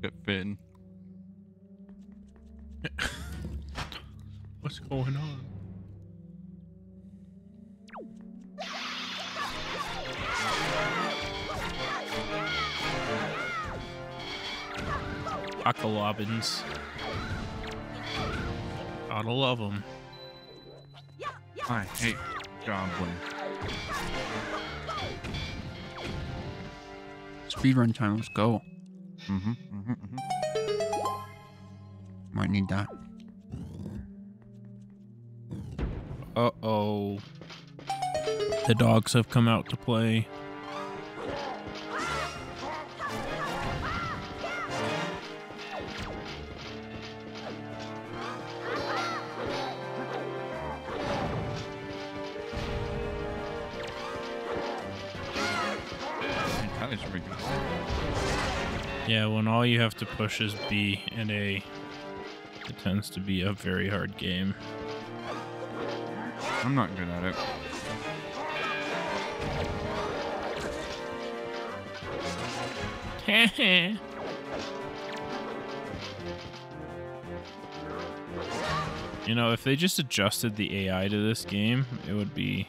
Look at Finn. What's going on? Cockalobbins. Gotta love them. I hate goblin. Speedrun time, let's go. Might need that. Uh-oh. The dogs have come out to play. Yeah, when all you have to push is B and A, it tends to be a very hard game. I'm not good at it. Heh. You know, if they just adjusted the AI to this game, it would be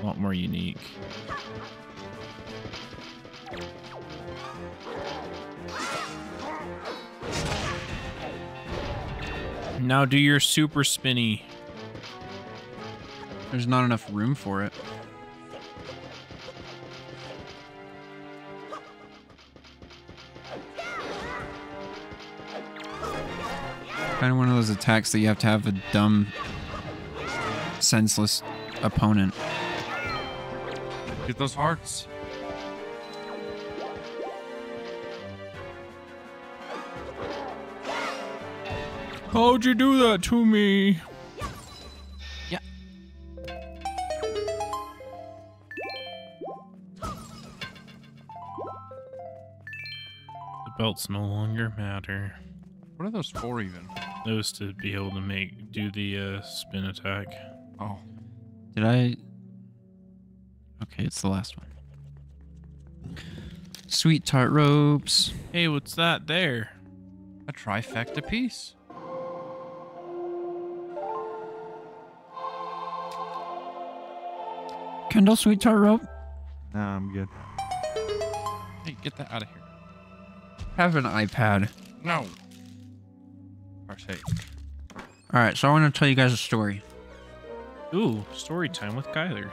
a lot more unique. Now do your super spinny. There's not enough room for it. Kind of one of those attacks that you have to have a dumb, senseless opponent. Get those hearts. How'd you do that to me? Yeah. The belts no longer matter. What are those for even? Those to be able to make do the spin attack. Oh. Did I? Okay, it's the last one. Sweet tart ropes. Hey, what's that there? A trifecta piece. Kendall, sweet tart rope? No, I'm good. Hey, get that out of here. Have an iPad. No. Alright, so I want to tell you guys a story. Ooh, story time with Kyler.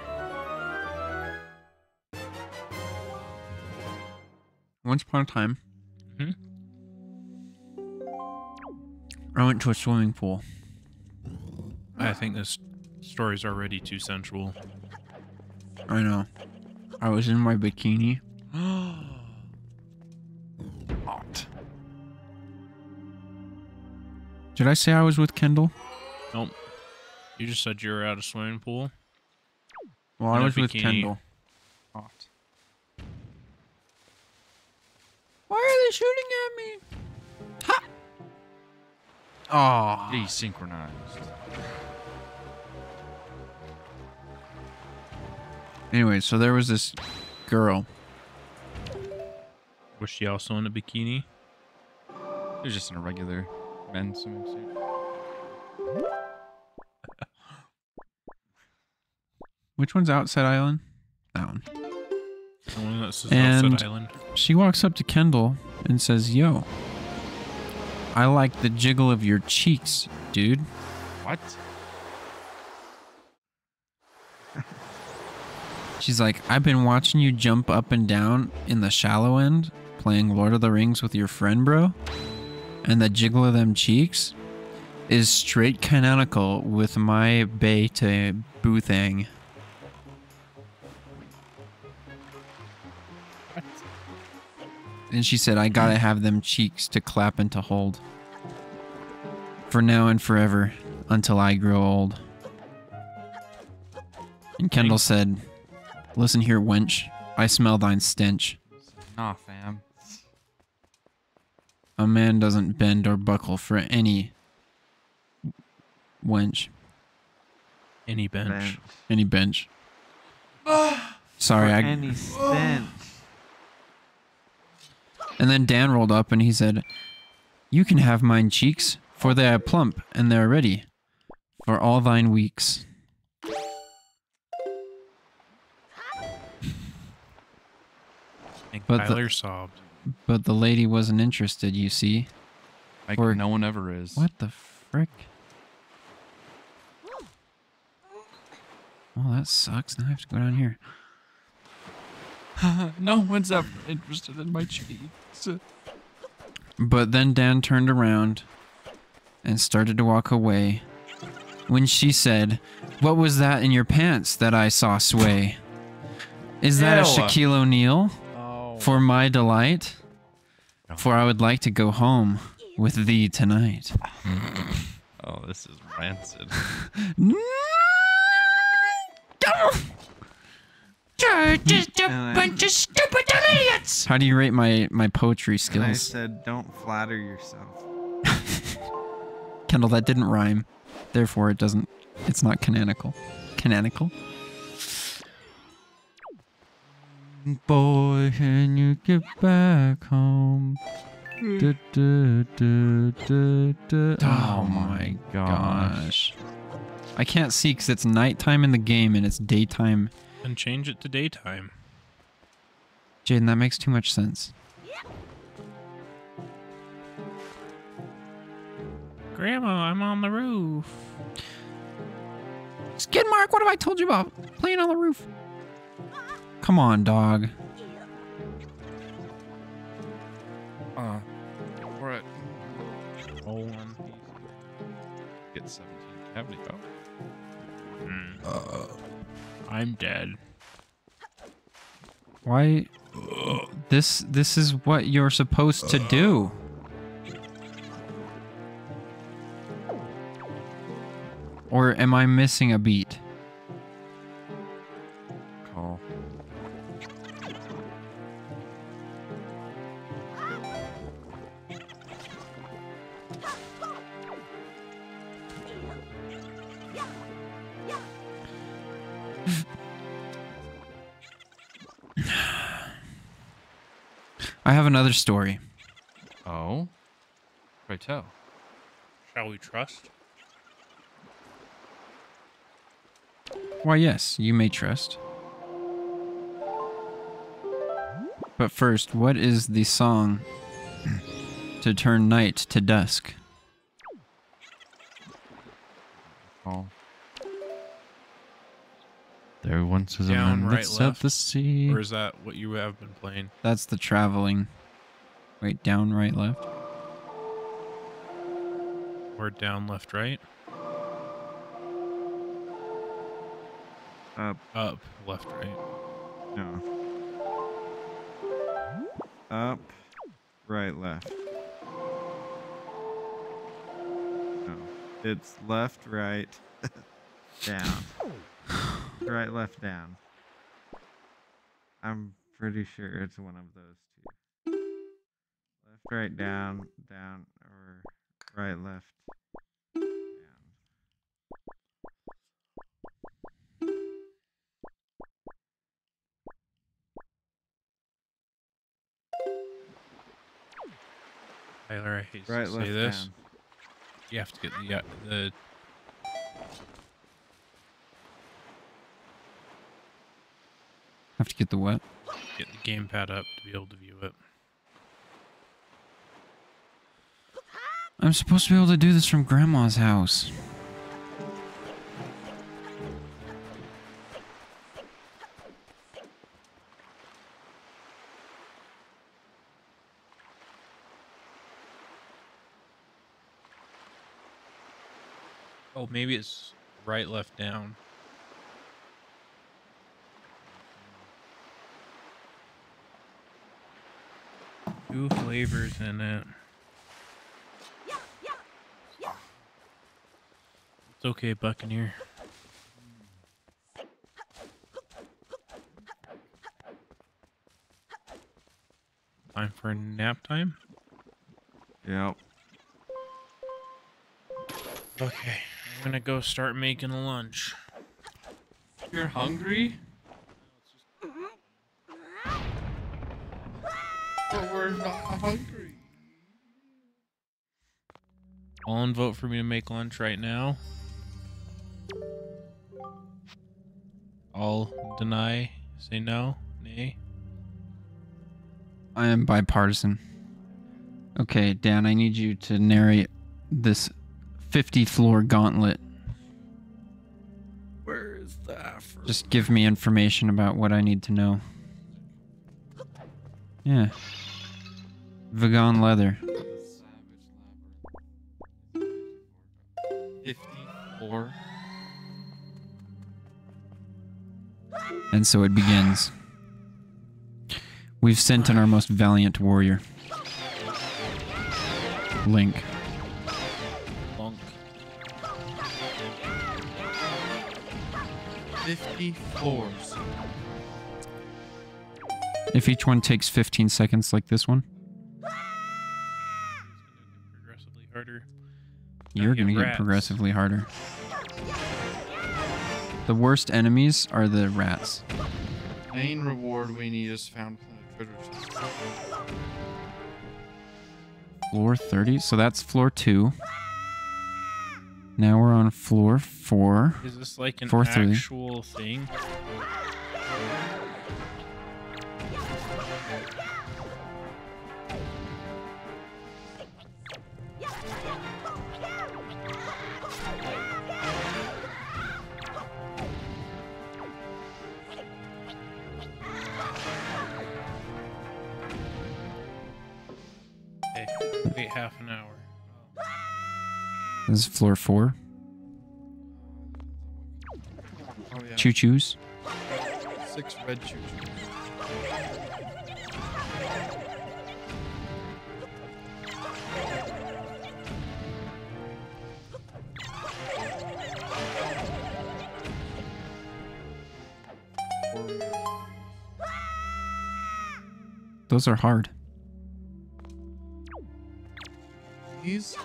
Once upon a time, I went to a swimming pool. I think this story's already too sensual. I know. I was in my bikini. Hot. Did I say I was with Kendall? Nope. You just said you were at a swimming pool. Well, I was with Kendall. Hot. Why are they shooting at me? Ha! Oh, desynchronized. Anyway, so there was this girl. Was she also in a bikini? She was just in a regular men's swimming suit. Which one's Outside Island? That one. The one that says Outside Island. She walks up to Kendall and says, "Yo, I like the jiggle of your cheeks, dude." What? She's like, "I've been watching you jump up and down in the shallow end, playing Lord of the Rings with your friend, bro. And the jiggle of them cheeks is straight canonical with my bae to boo thing." What? And she said, "I gotta have them cheeks to clap and to hold. For now and forever, until I grow old." And Kendall said, "Listen here, wench. I smell thine stench." Nah, fam. A man doesn't bend or buckle for any wench. Any bench. Any bench. Sorry, for I... Any stench. And then Dan rolled up and he said, "You can have mine cheeks, for they are plump, and they are ready for all thine weeks." And Tyler sobbed. But the lady wasn't interested, you see. Like no one ever is. What the frick? Well, that sucks. Now I have to go down here. No one's ever interested in my cheeks. But then Dan turned around and started to walk away when she said, "What was that in your pants that I saw sway? Is that a Shaquille O'Neal? For my delight, for I would like to go home with thee tonight." Oh, this is rancid. You're just a bunch of stupid idiots! How do you rate my poetry skills? And I said, don't flatter yourself. Kendall, that didn't rhyme. Therefore, it's not canonical. Canonical? Boy, can you get back home? Da, da, da, da, da. Oh my gosh. I can't see because it's nighttime in the game and it's daytime. And change it to daytime. Jaden, that makes too much sense. Grandma, I'm on the roof. Skid Mark, what have I told you about? Playing on the roof. Come on, dog. We're at one. Get 17 cavity power. I'm dead. Why? This is what you're supposed to do. Or am I missing a beat? I have another story. Oh? Pray tell. Shall we trust? Why, yes, you may trust. But first, what is the song to turn night to dusk? Oh. There once was a man that sailed the sea. Or is that what you have been playing? That's the traveling. Wait, down, right, left? Or down, left, right? Up, left, right. No. Up, right, left. No. It's left, right, down. Right, left, down. I'm pretty sure it's one of those two. Left, right, down, down, or right, left, down. Tyler, I hate to say this. Down. You have to get the what? Get the gamepad up to be able to view it. I'm supposed to be able to do this from Grandma's house. Oh, maybe it's right, left, down. Two flavors in it. It's okay, Buccaneer. Time for nap time? Yep. Okay, I'm gonna go start making lunch. You're hungry? I'm not hungry. All in vote for me to make lunch right now. All deny, say no, nay. I am bipartisan. Okay, Dan, I need you to narrate this 50-floor gauntlet. Where is that from? Just give me information about what I need to know. Yeah. Vegan leather. 54. And so it begins. We've sent in our most valiant warrior. Link. Bonk. 54s. If each one takes 15 seconds like this one. It's gonna get progressively harder. You're gonna get progressively harder. The worst enemies are the rats. Main reward we need is found in the treasure chest. Floor 30, so that's floor 2. Now we're on floor 4. Is this like an actual thing? Wait half an hour. This is floor 4. Oh, yeah. Choo-choos. 6 red choo-choos. Those are hard. These?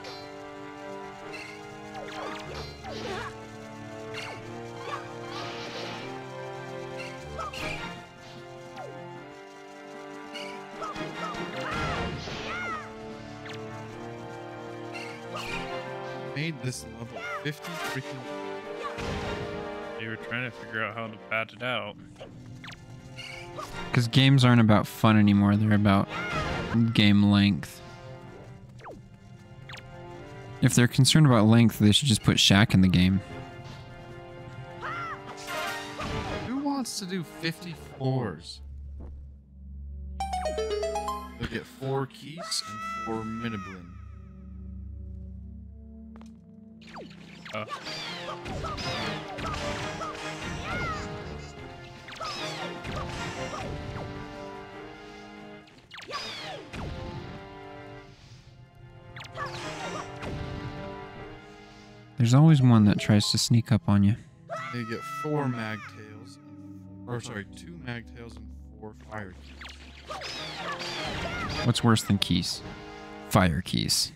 Made this level 50 freaking. They were trying to figure out how to bat it out. Because games aren't about fun anymore, they're about game length. If they're concerned about length, they should just put Shaq in the game. Who wants to do 54s? They'll get 4 keys and 4 miniblin. There's always one that tries to sneak up on you. They get 4 magtails, or sorry, 2 magtails and 4 fire keys. What's worse than keys? Fire keys.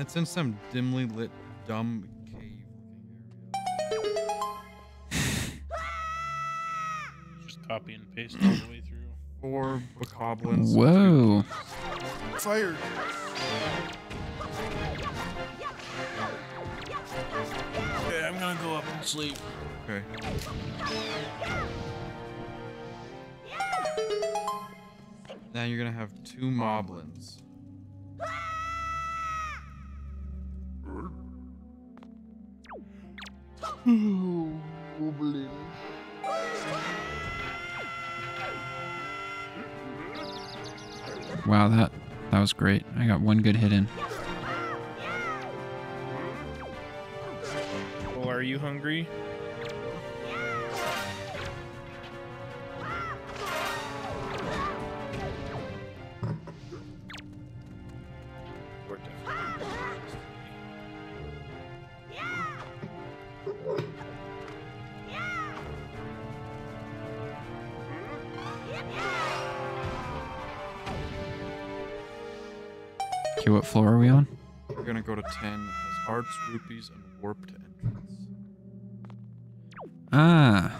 It's in some dimly lit, dumb. Copy and paste all the way through. 4 bokoblins. Whoa. Fire. Okay, I'm gonna go up and sleep. Okay. Now you're gonna have 2 moblins. Goblin. Wow, that was great. I got 1 good hit in. Well, are you hungry? Okay, what floor are we on? We're gonna go to 10. It has hearts, rupees, and warped entrance. Ah.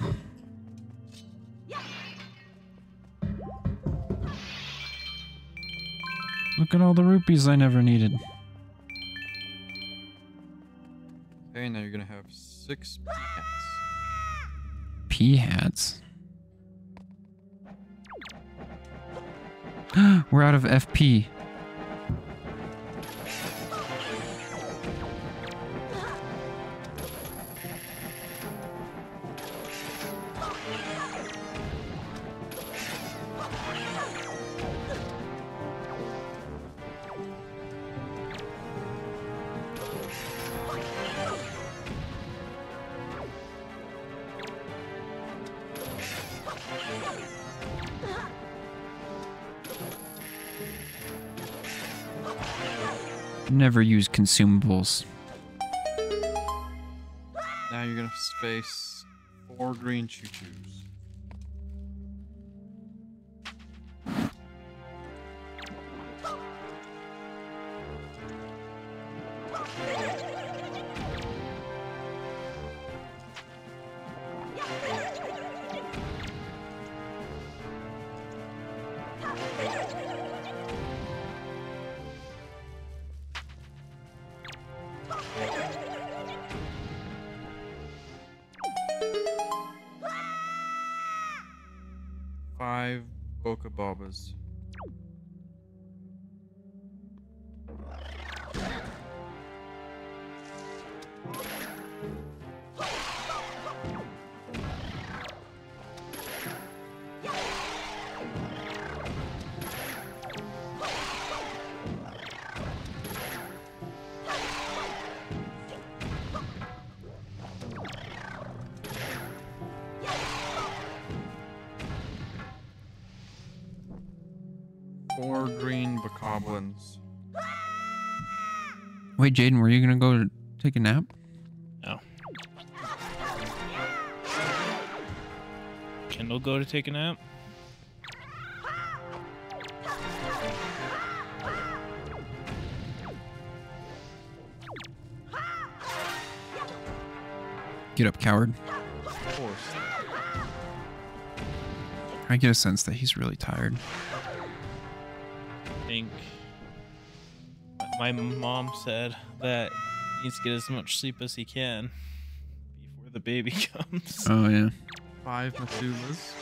Look at all the rupees I never needed. Okay, now you're gonna have 6 pea hats. Pea hats? We're out of FP. Never use consumables. Now you're gonna space 4 green choo-choos. Bobas. Wait, Jaden, were you gonna go take a nap? No. Kendall go to take a nap? Get up, coward. Of course. I get a sense that he's really tired. I think my mom said that he needs to get as much sleep as he can before the baby comes. Oh, yeah. 5 Methulas.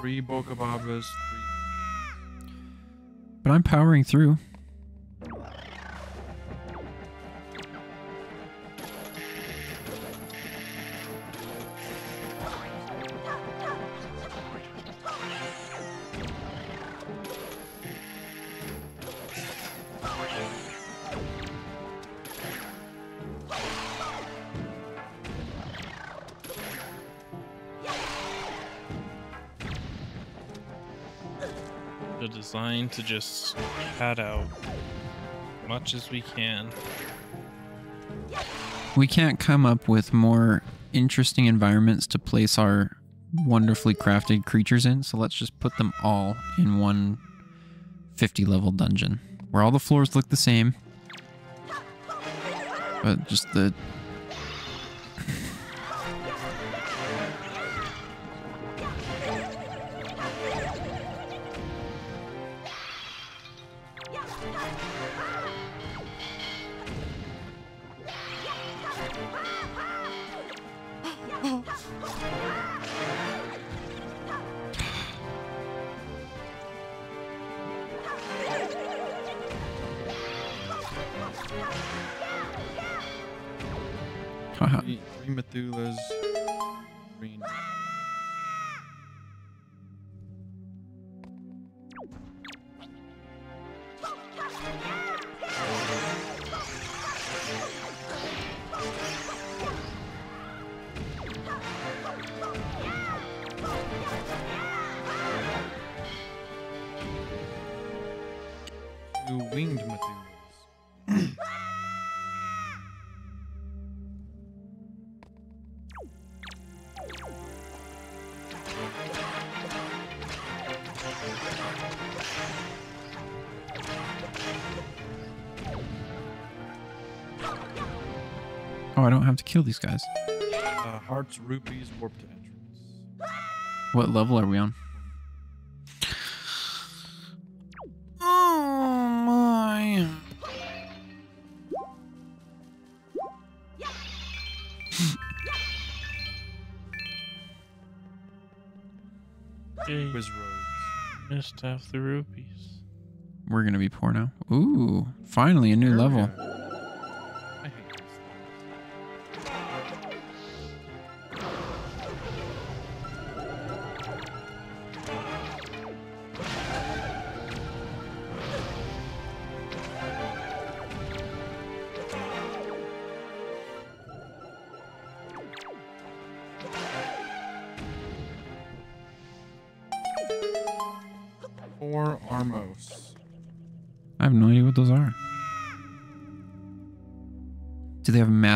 Three Boca Babas. But I'm powering through. Designed to just pad out as much as we can. We can't come up with more interesting environments to place our wonderfully crafted creatures in, so let's just put them all in one 50-level dungeon where all the floors look the same, but just the do winged materials. Oh, I don't have to kill these guys. Hearts, rupees, warp to entrance. What level are we on? Missed half the rupees. We're gonna be poor now. Ooh, finally a new level. I hate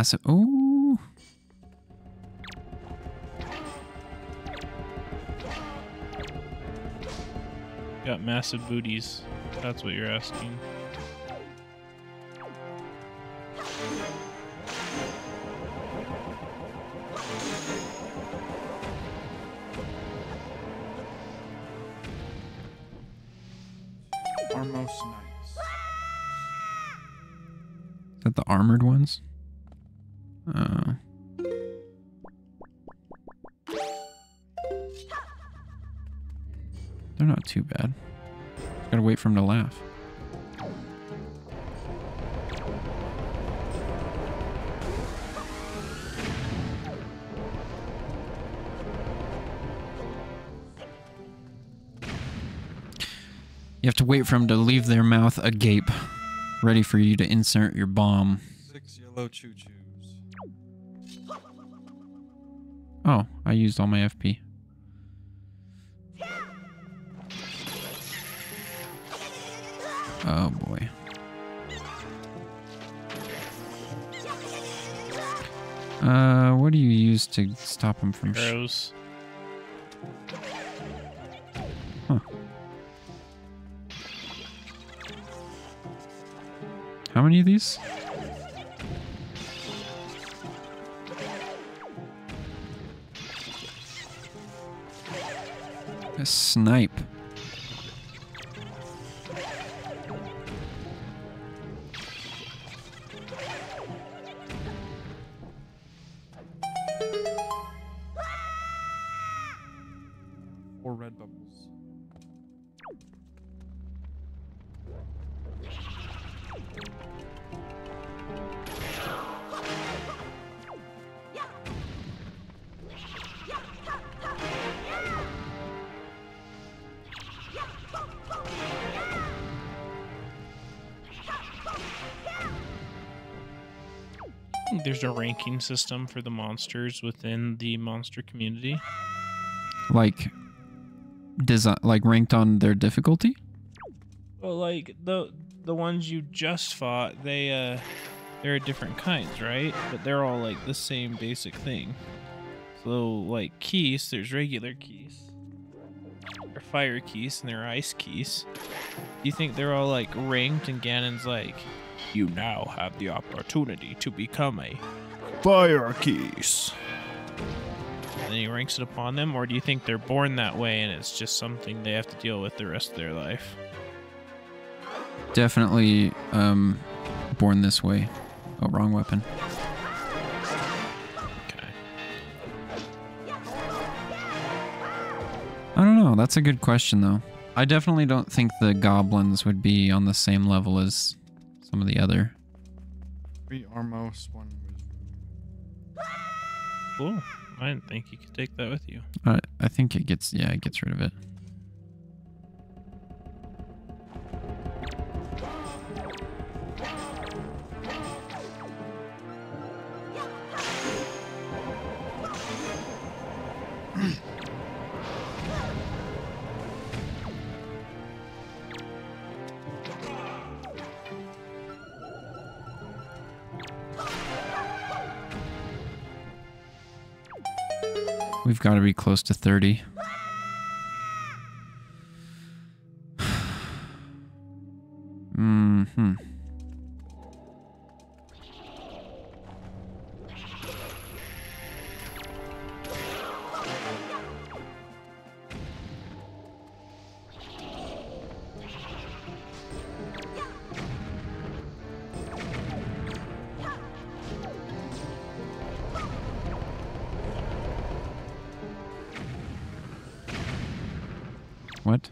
this. Oh, got massive booties. That's what you're asking. Armos Knights. Is that the armored ones? They're not too bad. Gotta wait for him to laugh. You have to wait for him to leave their mouth agape, ready for you to insert your bomb. 6 yellow choo-choo. Oh, I used all my FP. Oh boy. What do you use to stop him from arrows? Huh. How many of these? A snipe. Or red bubbles. There's a ranking system for the monsters within the monster community. Like, design, like ranked on their difficulty? Well, like the ones you just fought, they they're different kinds, right? But they're all like the same basic thing. So like Keese, there's regular Keese, or fire Keese, and there are ice Keese. You think they're all like ranked, and Ganon's like, you now have the opportunity to become a fire Keese. And then he ranks it upon them, or do you think they're born that way and it's just something they have to deal with the rest of their life? Definitely born this way. Oh, wrong weapon. Okay. I don't know. That's a good question, though. I definitely don't think the goblins would be on the same level as some of the other. Three Armos, one wizard. Cool. I didn't think you could take that with you. I think it gets, yeah, it gets rid of it. We've got to be close to 30. Mm-hmm. What?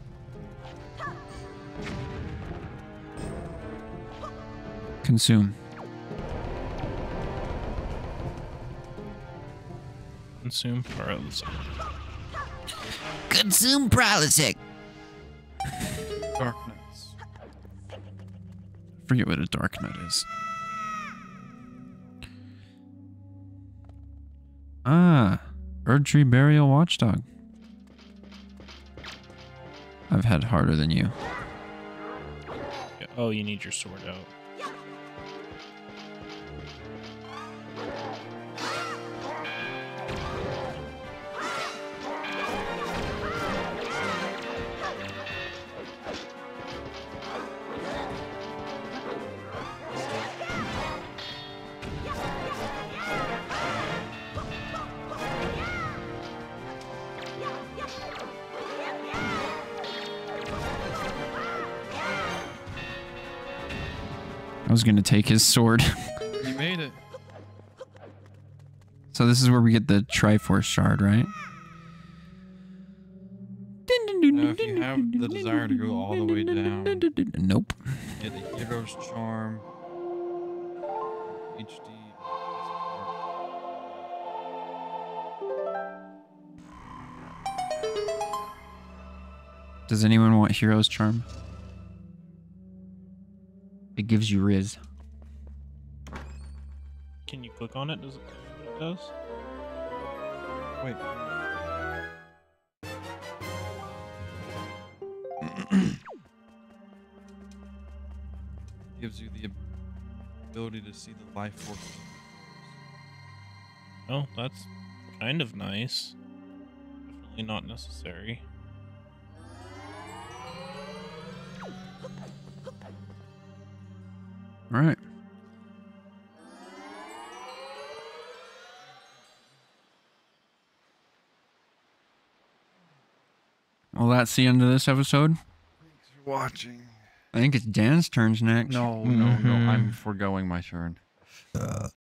Consume. Consume paralytic. Consume paralytic. Darkness. Forget what a dark nut is. Ah, Erdtree Burial Watchdog. I've had harder than you. Oh, you need your sword out. I was going to take his sword. You made it. So this is where we get the Triforce Shard, right? Now, if you have the desire to go all the way down... Nope. Get a Hero's Charm. HD. Does anyone want Hero's Charm? It gives you Riz. Can you click on it? Does it do what it does? Wait. Gives you the ability to see the life force. Oh, that's kind of nice. Definitely not necessary. All right. Well, that's the end of this episode. Thanks for watching. I think it's Dan's turn next. No, no, no. I'm foregoing my turn.